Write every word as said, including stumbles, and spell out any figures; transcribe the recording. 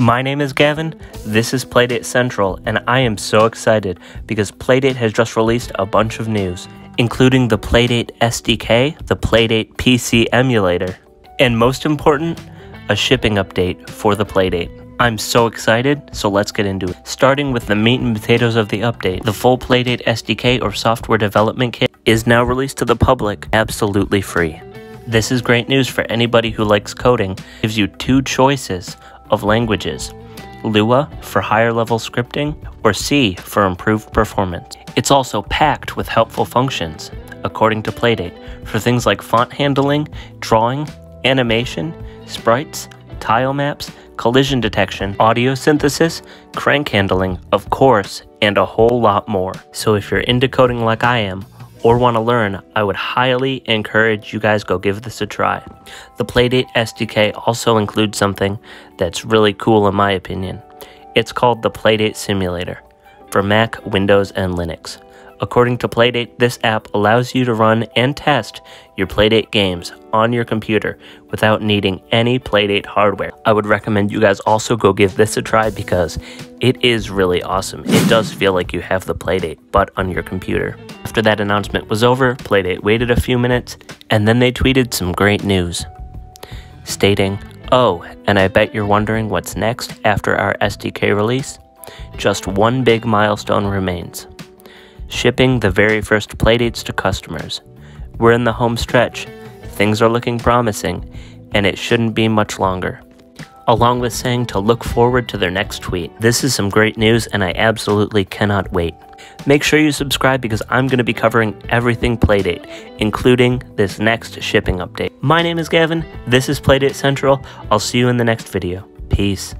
My name is Gavin, this is Playdate Central, and I am so excited because Playdate has just released a bunch of news, including the Playdate S D K, the Playdate P C emulator, and most important, a shipping update for the Playdate. I'm so excited, so let's get into it. Starting with the meat and potatoes of the update, the full Playdate S D K or Software Development Kit is now released to the public absolutely free. This is great news for anybody who likes coding. It gives you two choices of languages, Lua for higher level scripting or C for improved performance. It's also packed with helpful functions, according to Playdate, for things like font handling, drawing, animation, sprites, tile maps, collision detection, audio synthesis, crank handling, of course, and a whole lot more. So if you're into coding like I am, or want to learn, I would highly encourage you guys go give this a try. The Playdate S D K also includes something that's really cool in my opinion. It's called the Playdate Simulator for Mac, Windows, and Linux. According to Playdate, this app allows you to run and test your Playdate games on your computer without needing any Playdate hardware. I would recommend you guys also go give this a try because it is really awesome. It does feel like you have the Playdate, but on your computer. After that announcement was over, Playdate waited a few minutes, and then they tweeted some great news, stating, "Oh, and I bet you're wondering what's next after our S D K release? Just one big milestone remains. Shipping the very first Playdates to customers. We're in the home stretch, things are looking promising, and it shouldn't be much longer." Along with saying to look forward to their next tweet. This is some great news, and I absolutely cannot wait. Make sure you subscribe because I'm going to be covering everything Playdate, including this next shipping update. My name is Gavin, this is Playdate Central, I'll see you in the next video. Peace.